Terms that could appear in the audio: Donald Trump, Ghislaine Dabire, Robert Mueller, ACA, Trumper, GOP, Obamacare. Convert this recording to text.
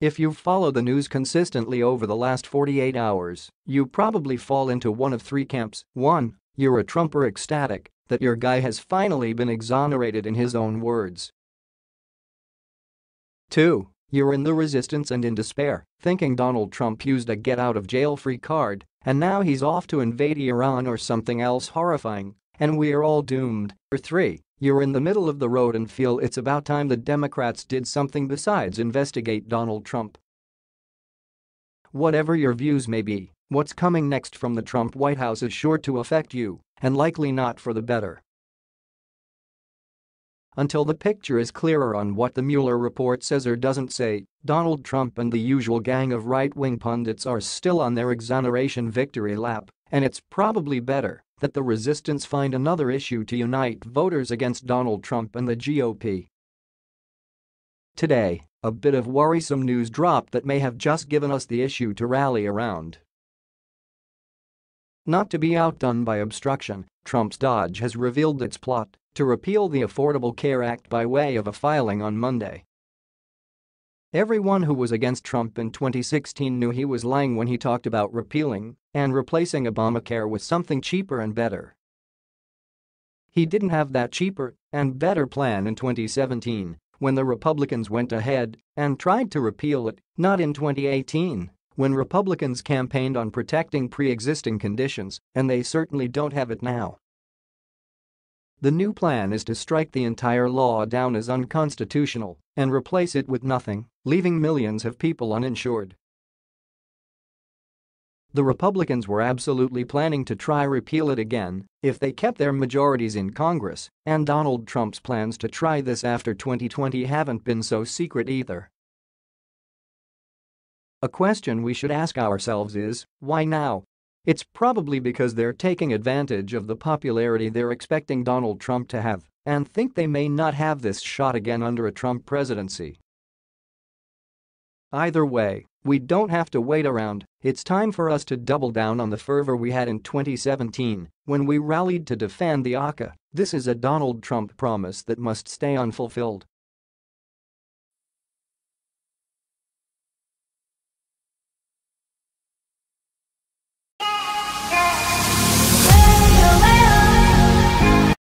If you've followed the news consistently over the last 48 hours, you probably fall into one of three camps. 1. You're a Trumper ecstatic that your guy has finally been exonerated in his own words. 2. You're in the resistance and in despair, thinking Donald Trump used a get-out-of-jail-free card and now he's off to invade Iran or something else horrifying, and we're all doomed. Or 3. You're in the middle of the road and feel it's about time the Democrats did something besides investigate Donald Trump. Whatever your views may be, what's coming next from the Trump White House is sure to affect you, and likely not for the better. Until the picture is clearer on what the Mueller report says or doesn't say, Donald Trump and the usual gang of right-wing pundits are still on their exoneration victory lap, and it's probably better that the resistance find another issue to unite voters against Donald Trump and the GOP. Today, a bit of worrisome news dropped that may have just given us the issue to rally around. Not to be outdone by obstruction, Trump's dodge has revealed its plot to repeal the Affordable Care Act by way of a filing on Monday. Everyone who was against Trump in 2016 knew he was lying when he talked about repealing and replacing Obamacare with something cheaper and better. He didn't have that cheaper and better plan in 2017 when the Republicans went ahead and tried to repeal it, not in 2018 when Republicans campaigned on protecting pre-existing conditions, and they certainly don't have it now. The new plan is to strike the entire law down as unconstitutional and replace it with nothing, leaving millions of people uninsured. The Republicans were absolutely planning to try repeal it again if they kept their majorities in Congress, and Donald Trump's plans to try this after 2020 haven't been so secret either. A question we should ask ourselves is, why now? It's probably because they're taking advantage of the popularity they're expecting Donald Trump to have and think they may not have this shot again under a Trump presidency. Either way, we don't have to wait around. It's time for us to double down on the fervor we had in 2017 when we rallied to defend the ACA. This is a Donald Trump promise that must stay unfulfilled.